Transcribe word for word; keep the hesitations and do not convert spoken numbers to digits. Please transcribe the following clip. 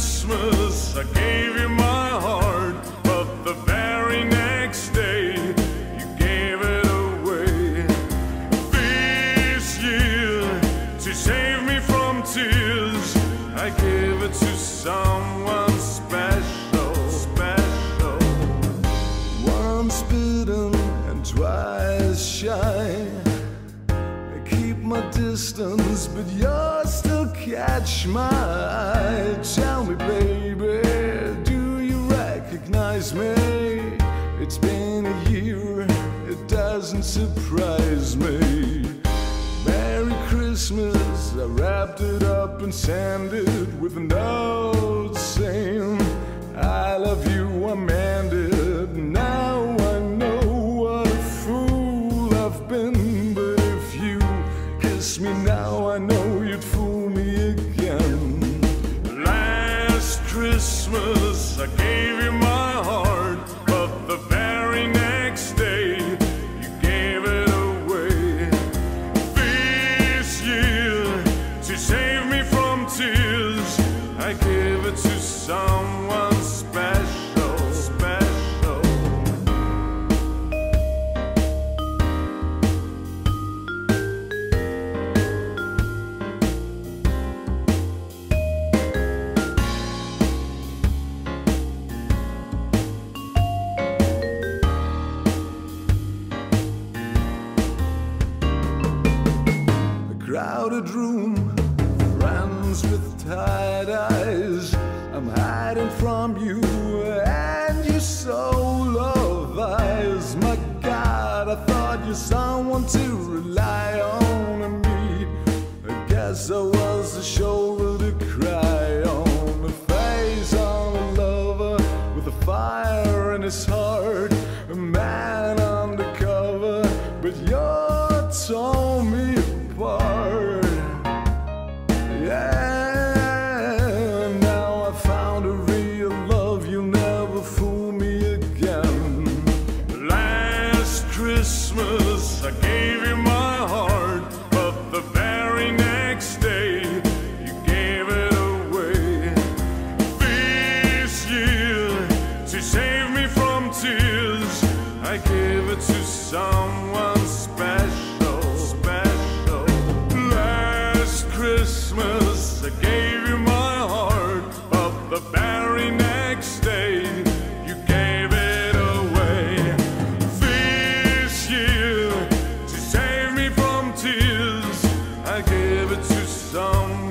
Christmas I gave you my heart, but the very next day you gave it away. This year, to save me from tears, I gave it to someone special, special. Once bitten and twice shy, I keep my distance, but you're still catch my eye. Tell me, baby, do you recognize me? It's been a year, it doesn't surprise me. Merry Christmas, I wrapped it up and sent it with a note saying I love you, I meant it. Now I know what a fool I've been, but if you kiss me now, I know you'd fool. Christmas, I gave you my heart, but the very next day you gave it away. This year, to save me from tears, I gave it to someone special, special. Crowded room, friends with tired eyes, I'm hiding from you and your soul of eyes. My God, I thought you're someone to rely on, and me, I guess I was a shoulder to cry on. A face on a lover with a fire in his heart, a man undercover, but you're torn me apart. Christmas, I gave you my heart, but the very next day you gave it away. This year, to save me from tears, I gave it to someone special, special. Last Christmas, I gave you my heart, but the very next day you gave it away. I gave it to someone.